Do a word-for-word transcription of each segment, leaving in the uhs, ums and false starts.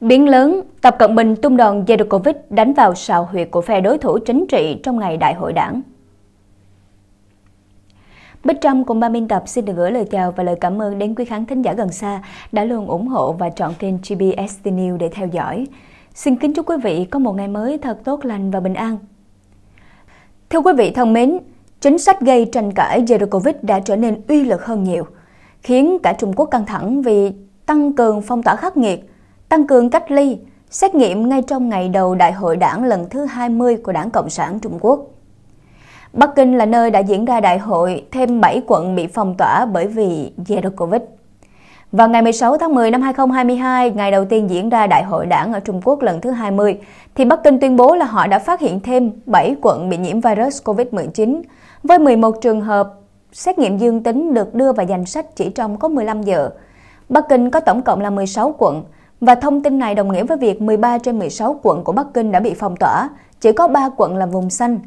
Biển lớn, Tập Cận Bình tung đòn Zero Covid đánh vào sào huyệt của phe đối thủ chính trị trong ngày đại hội đảng. Bích Trâm cùng ban biên tập xin được gửi lời chào và lời cảm ơn đến quý khán thính giả gần xa đã luôn ủng hộ và chọn kênh tê bê ét News để theo dõi. Xin kính chúc quý vị có một ngày mới thật tốt lành và bình an. Thưa quý vị thân mến, chính sách gây tranh cãi Zero Covid đã trở nên uy lực hơn nhiều, khiến cả Trung Quốc căng thẳng vì tăng cường phong tỏa khắc nghiệt, tăng cường cách ly, xét nghiệm ngay trong ngày đầu Đại hội Đảng lần thứ hai mươi của Đảng Cộng sản Trung Quốc. Bắc Kinh là nơi đã diễn ra đại hội, thêm bảy quận bị phong tỏa bởi vì Zero Covid. Vào ngày mười sáu tháng mười năm hai nghìn không trăm hai mươi hai, ngày đầu tiên diễn ra Đại hội Đảng ở Trung Quốc lần thứ hai mươi, thì Bắc Kinh tuyên bố là họ đã phát hiện thêm bảy quận bị nhiễm virus Covid mười chín, với mười một trường hợp xét nghiệm dương tính được đưa vào danh sách chỉ trong có mười lăm giờ. Bắc Kinh có tổng cộng là mười sáu quận, và thông tin này đồng nghĩa với việc mười ba trên mười sáu quận của Bắc Kinh đã bị phong tỏa, chỉ có ba quận là vùng xanh.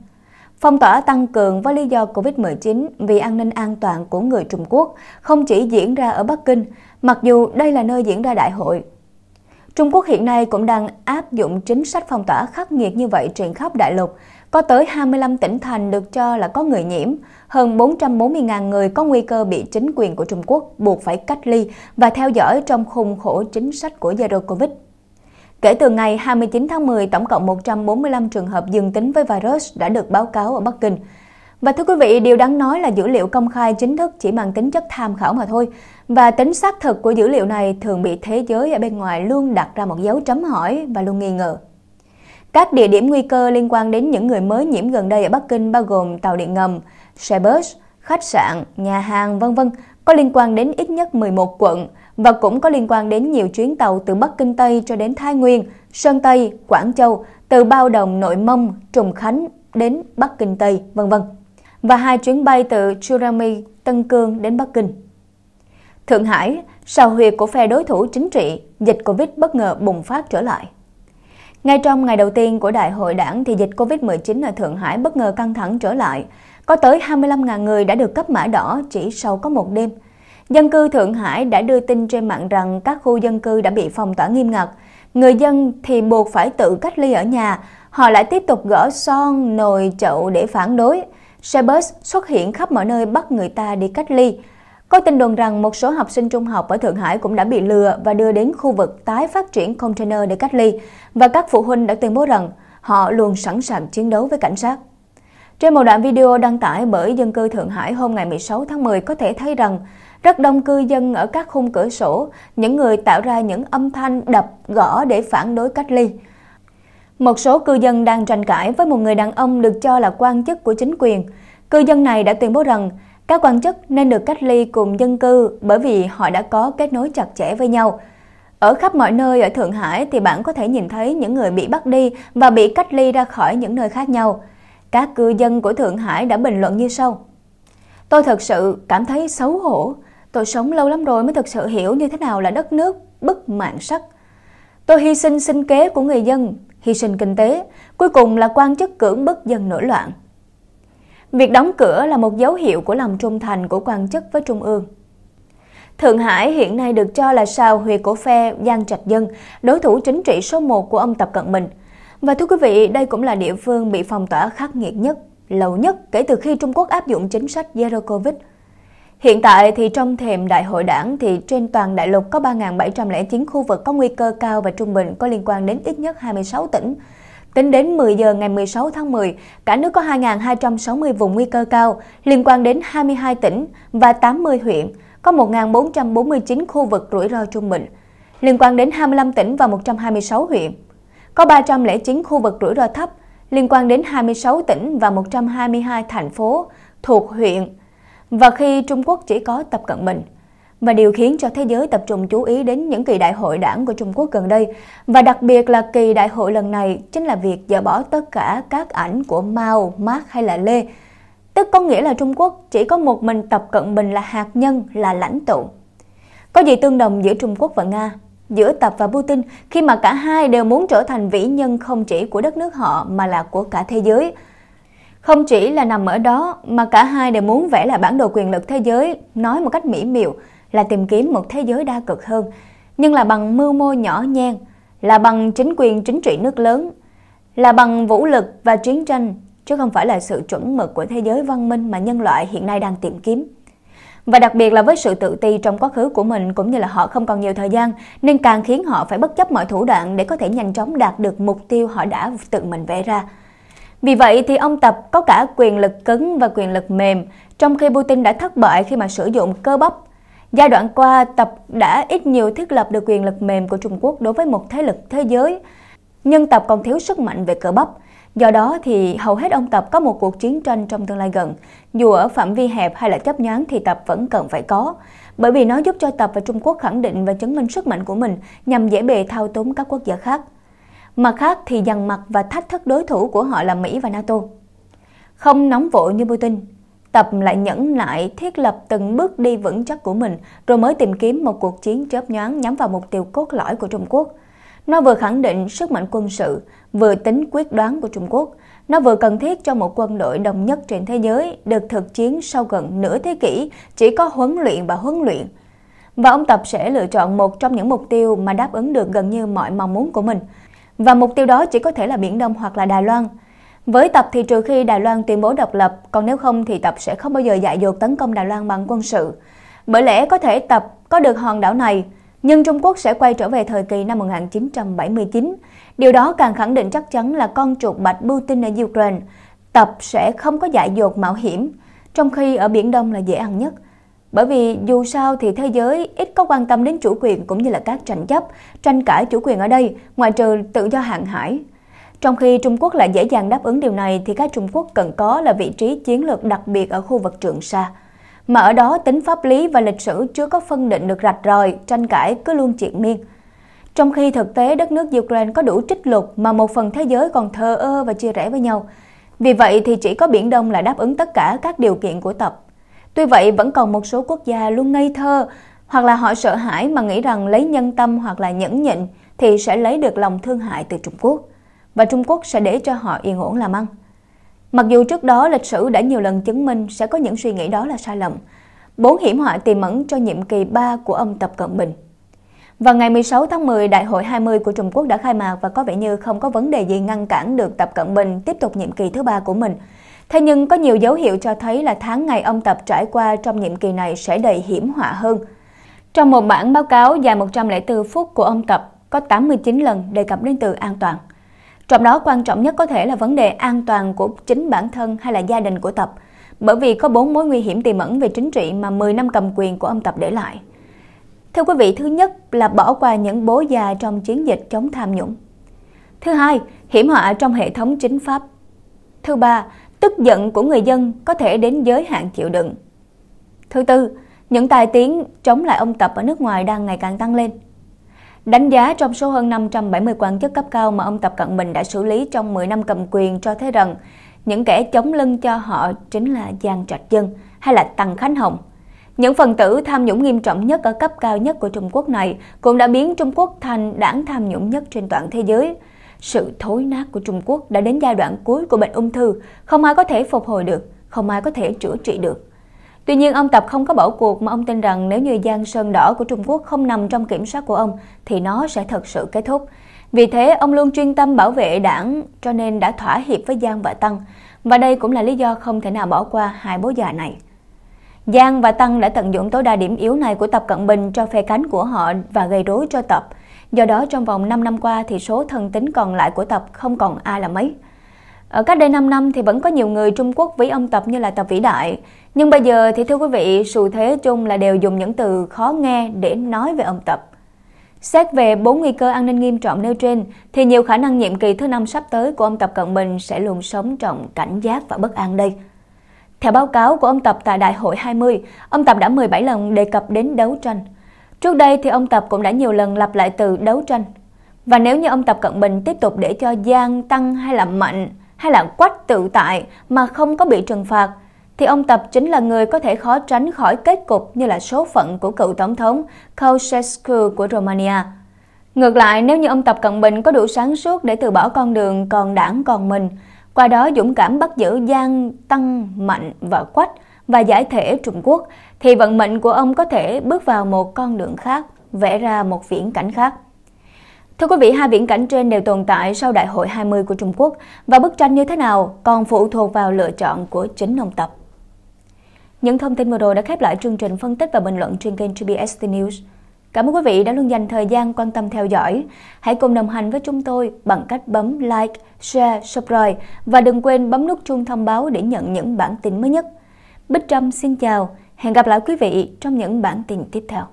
Phong tỏa tăng cường với lý do Covid mười chín vì an ninh an toàn của người Trung Quốc không chỉ diễn ra ở Bắc Kinh, mặc dù đây là nơi diễn ra đại hội. Trung Quốc hiện nay cũng đang áp dụng chính sách phong tỏa khắc nghiệt như vậy trên khắp đại lục. Có tới hai mươi lăm tỉnh thành được cho là có người nhiễm, hơn bốn trăm bốn mươi nghìn người có nguy cơ bị chính quyền của Trung Quốc buộc phải cách ly và theo dõi trong khuôn khổ chính sách của Zero Covid. Kể từ ngày hai mươi chín tháng mười, tổng cộng một trăm bốn mươi lăm trường hợp dương tính với virus đã được báo cáo ở Bắc Kinh. Và thưa quý vị, điều đáng nói là dữ liệu công khai chính thức chỉ mang tính chất tham khảo mà thôi. Và tính xác thực của dữ liệu này thường bị thế giới ở bên ngoài luôn đặt ra một dấu chấm hỏi và luôn nghi ngờ. Các địa điểm nguy cơ liên quan đến những người mới nhiễm gần đây ở Bắc Kinh bao gồm tàu điện ngầm, xe bus, khách sạn, nhà hàng, vân vân có liên quan đến ít nhất mười một quận và cũng có liên quan đến nhiều chuyến tàu từ Bắc Kinh Tây cho đến Thái Nguyên, Sơn Tây, Quảng Châu, từ Bao Đồng, Nội Mông, Trùng Khánh đến Bắc Kinh Tây, vân vân và hai chuyến bay từ Churami, Tân Cương đến Bắc Kinh. Thượng Hải, sào huyệt của phe đối thủ chính trị, dịch Covid bất ngờ bùng phát trở lại. Ngay trong ngày đầu tiên của Đại hội Đảng thì dịch Covid mười chín ở Thượng Hải bất ngờ căng thẳng trở lại. Có tới hai mươi lăm nghìn người đã được cấp mã đỏ chỉ sau có một đêm. Dân cư Thượng Hải đã đưa tin trên mạng rằng các khu dân cư đã bị phong tỏa nghiêm ngặt. Người dân thì buộc phải tự cách ly ở nhà. Họ lại tiếp tục gõ son, nồi, chậu để phản đối. Xe bus xuất hiện khắp mọi nơi bắt người ta đi cách ly. Có tin đồn rằng một số học sinh trung học ở Thượng Hải cũng đã bị lừa và đưa đến khu vực tái phát triển container để cách ly, và các phụ huynh đã tuyên bố rằng họ luôn sẵn sàng chiến đấu với cảnh sát. Trên một đoạn video đăng tải bởi dân cư Thượng Hải hôm ngày mười sáu tháng mười có thể thấy rằng rất đông cư dân ở các khung cửa sổ, những người tạo ra những âm thanh đập, gõ để phản đối cách ly. Một số cư dân đang tranh cãi với một người đàn ông được cho là quan chức của chính quyền. Cư dân này đã tuyên bố rằng các quan chức nên được cách ly cùng dân cư bởi vì họ đã có kết nối chặt chẽ với nhau. Ở khắp mọi nơi ở Thượng Hải thì bạn có thể nhìn thấy những người bị bắt đi và bị cách ly ra khỏi những nơi khác nhau. Các cư dân của Thượng Hải đã bình luận như sau. Tôi thật sự cảm thấy xấu hổ. Tôi sống lâu lắm rồi mới thực sự hiểu như thế nào là đất nước bức mạn sắc. Tôi hy sinh sinh kế của người dân, hy sinh kinh tế, cuối cùng là quan chức cưỡng bức dân nổi loạn. Việc đóng cửa là một dấu hiệu của lòng trung thành của quan chức với Trung ương. Thượng Hải hiện nay được cho là sào huyệt của phe Giang Trạch Dân, đối thủ chính trị số một của ông Tập Cận Bình. Và thưa quý vị, đây cũng là địa phương bị phong tỏa khắc nghiệt nhất, lâu nhất kể từ khi Trung Quốc áp dụng chính sách Zero Covid. Hiện tại thì trong thềm Đại hội Đảng thì trên toàn đại lục có ba nghìn bảy trăm lẻ chín khu vực có nguy cơ cao và trung bình có liên quan đến ít nhất hai mươi sáu tỉnh. Tính đến mười giờ ngày mười sáu tháng mười, cả nước có hai nghìn hai trăm sáu mươi vùng nguy cơ cao liên quan đến hai mươi hai tỉnh và tám mươi huyện, có một nghìn bốn trăm bốn mươi chín khu vực rủi ro trung bình liên quan đến hai mươi lăm tỉnh và một trăm hai mươi sáu huyện, có ba trăm lẻ chín khu vực rủi ro thấp liên quan đến hai mươi sáu tỉnh và một trăm hai mươi hai thành phố thuộc huyện. Và khi Trung Quốc chỉ có Tập Cận Bình, và điều khiến cho thế giới tập trung chú ý đến những kỳ đại hội đảng của Trung Quốc gần đây, và đặc biệt là kỳ đại hội lần này, chính là việc dỡ bỏ tất cả các ảnh của Mao, Marx hay là Lê. Tức có nghĩa là Trung Quốc chỉ có một mình Tập Cận Bình là hạt nhân, là lãnh tụ. Có gì tương đồng giữa Trung Quốc và Nga, giữa Tập và Putin, khi mà cả hai đều muốn trở thành vĩ nhân không chỉ của đất nước họ mà là của cả thế giới? Không chỉ là nằm ở đó mà cả hai đều muốn vẽ lại bản đồ quyền lực thế giới, nói một cách mỹ miều là tìm kiếm một thế giới đa cực hơn, nhưng là bằng mưu mô nhỏ nhen, là bằng chính quyền chính trị nước lớn, là bằng vũ lực và chiến tranh, chứ không phải là sự chuẩn mực của thế giới văn minh mà nhân loại hiện nay đang tìm kiếm. Và đặc biệt là với sự tự ti trong quá khứ của mình, cũng như là họ không còn nhiều thời gian, nên càng khiến họ phải bất chấp mọi thủ đoạn để có thể nhanh chóng đạt được mục tiêu họ đã tự mình vẽ ra. Vì vậy thì ông Tập có cả quyền lực cứng và quyền lực mềm, trong khi Putin đã thất bại khi mà sử dụng cơ bắp. Giai đoạn qua, Tập đã ít nhiều thiết lập được quyền lực mềm của Trung Quốc đối với một thế lực thế giới, nhưng Tập còn thiếu sức mạnh về cơ bắp. Do đó thì hầu hết ông Tập có một cuộc chiến tranh trong tương lai gần, dù ở phạm vi hẹp hay là chấp nhoáng thì Tập vẫn cần phải có, bởi vì nó giúp cho Tập và Trung Quốc khẳng định và chứng minh sức mạnh của mình nhằm dễ bề thao túng các quốc gia khác. Mặt khác thì dằn mặt và thách thức đối thủ của họ là Mỹ và NATO. Không nóng vội như Putin, Tập lại nhẫn nại thiết lập từng bước đi vững chắc của mình, rồi mới tìm kiếm một cuộc chiến chớp nhoáng nhắm vào mục tiêu cốt lõi của Trung Quốc. Nó vừa khẳng định sức mạnh quân sự, vừa tính quyết đoán của Trung Quốc. Nó vừa cần thiết cho một quân đội đồng nhất trên thế giới, được thực chiến sau gần nửa thế kỷ, chỉ có huấn luyện và huấn luyện. Và ông Tập sẽ lựa chọn một trong những mục tiêu mà đáp ứng được gần như mọi mong muốn của mình. Và mục tiêu đó chỉ có thể là Biển Đông hoặc là Đài Loan. Với Tập thì trừ khi Đài Loan tuyên bố độc lập, còn nếu không thì Tập sẽ không bao giờ dại dột tấn công Đài Loan bằng quân sự. Bởi lẽ có thể Tập có được hòn đảo này, nhưng Trung Quốc sẽ quay trở về thời kỳ năm một nghìn chín trăm bảy mươi chín. Điều đó càng khẳng định chắc chắn là con chuột bạch Putin ở Ukraine, Tập sẽ không có dại dột mạo hiểm, trong khi ở Biển Đông là dễ ăn nhất. Bởi vì dù sao thì thế giới ít có quan tâm đến chủ quyền cũng như là các tranh chấp, tranh cãi chủ quyền ở đây, ngoại trừ tự do hàng hải. Trong khi Trung Quốc lại dễ dàng đáp ứng điều này thì các Trung Quốc cần có là vị trí chiến lược đặc biệt ở khu vực Trường Sa. Mà ở đó tính pháp lý và lịch sử chưa có phân định được rạch ròi, tranh cãi cứ luôn triền miên. Trong khi thực tế đất nước Ukraine có đủ trích lục mà một phần thế giới còn thờ ơ và chia rẽ với nhau. Vì vậy thì chỉ có Biển Đông là đáp ứng tất cả các điều kiện của Tập. Tuy vậy vẫn còn một số quốc gia luôn ngây thơ hoặc là họ sợ hãi mà nghĩ rằng lấy nhân tâm hoặc là nhẫn nhịn thì sẽ lấy được lòng thương hại từ Trung Quốc. Và Trung Quốc sẽ để cho họ yên ổn làm ăn. Mặc dù trước đó lịch sử đã nhiều lần chứng minh sẽ có những suy nghĩ đó là sai lầm. Bốn hiểm họa tiềm ẩn cho nhiệm kỳ ba của ông Tập Cận Bình. Vào ngày mười sáu tháng mười, Đại hội hai mươi của Trung Quốc đã khai mạc và có vẻ như không có vấn đề gì ngăn cản được Tập Cận Bình tiếp tục nhiệm kỳ thứ ba của mình. Thế nhưng có nhiều dấu hiệu cho thấy là tháng ngày ông Tập trải qua trong nhiệm kỳ này sẽ đầy hiểm họa hơn. Trong một bản báo cáo dài một trăm lẻ bốn phút của ông Tập, có tám mươi chín lần đề cập đến từ an toàn. Trong đó quan trọng nhất có thể là vấn đề an toàn của chính bản thân hay là gia đình của Tập, bởi vì có bốn mối nguy hiểm tiềm ẩn về chính trị mà mười năm cầm quyền của ông Tập để lại. Thưa quý vị, thứ nhất là bỏ qua những bố già trong chiến dịch chống tham nhũng. Thứ hai, hiểm họa trong hệ thống chính pháp. Thứ ba, tức giận của người dân có thể đến giới hạn chịu đựng. Thứ tư, những tai tiếng chống lại ông Tập ở nước ngoài đang ngày càng tăng lên. Đánh giá trong số hơn năm trăm bảy mươi quan chức cấp cao mà ông Tập Cận Bình đã xử lý trong mười năm cầm quyền cho thấy rằng những kẻ chống lưng cho họ chính là Giang Trạch Dân hay là Tăng Khánh Hồng. Những phần tử tham nhũng nghiêm trọng nhất ở cấp cao nhất của Trung Quốc này cũng đã biến Trung Quốc thành đảng tham nhũng nhất trên toàn thế giới. Sự thối nát của Trung Quốc đã đến giai đoạn cuối của bệnh ung thư, không ai có thể phục hồi được, không ai có thể chữa trị được. Tuy nhiên, ông Tập không có bỏ cuộc mà ông tin rằng nếu như giang sơn đỏ của Trung Quốc không nằm trong kiểm soát của ông thì nó sẽ thật sự kết thúc. Vì thế, ông luôn chuyên tâm bảo vệ đảng cho nên đã thỏa hiệp với Giang và Tăng. Và đây cũng là lý do không thể nào bỏ qua hai bố già này. Giang và Tăng đã tận dụng tối đa điểm yếu này của Tập Cận Bình cho phe cánh của họ và gây rối cho Tập. Do đó, trong vòng năm năm qua thì số thân tín còn lại của Tập không còn ai là mấy. Ở cách đây năm năm thì vẫn có nhiều người Trung Quốc ví ông Tập như là Tập vĩ đại. Nhưng bây giờ thì thưa quý vị, xu thế chung là đều dùng những từ khó nghe để nói về ông Tập. Xét về bốn nguy cơ an ninh nghiêm trọng nêu trên, thì nhiều khả năng nhiệm kỳ thứ năm sắp tới của ông Tập Cận Bình sẽ luôn sống trong cảnh giác và bất an đây. Theo báo cáo của ông Tập tại Đại hội hai mươi, ông Tập đã mười bảy lần đề cập đến đấu tranh. Trước đây thì ông Tập cũng đã nhiều lần lặp lại từ đấu tranh. Và nếu như ông Tập Cận Bình tiếp tục để cho Giang, Tăng hay là Mạnh hay là Quách tự tại mà không có bị trừng phạt, thì ông Tập chính là người có thể khó tránh khỏi kết cục như là số phận của cựu tổng thống Ceaușescu của Romania. Ngược lại, nếu như ông Tập Cận Bình có đủ sáng suốt để từ bỏ con đường còn đảng còn mình, qua đó dũng cảm bắt giữ Giang, Tăng, Mạnh và Quách và giải thể Trung Quốc, thì vận mệnh của ông có thể bước vào một con đường khác, vẽ ra một viễn cảnh khác. Thưa quý vị, hai viễn cảnh trên đều tồn tại sau Đại hội hai mươi của Trung Quốc và bức tranh như thế nào còn phụ thuộc vào lựa chọn của chính ông Tập. Những thông tin vừa rồi đã khép lại chương trình phân tích và bình luận trên kênh tê bê ét tê News. Cảm ơn quý vị đã luôn dành thời gian quan tâm theo dõi. Hãy cùng đồng hành với chúng tôi bằng cách bấm like, share, subscribe và đừng quên bấm nút chuông thông báo để nhận những bản tin mới nhất. Bích Trâm xin chào, hẹn gặp lại quý vị trong những bản tin tiếp theo.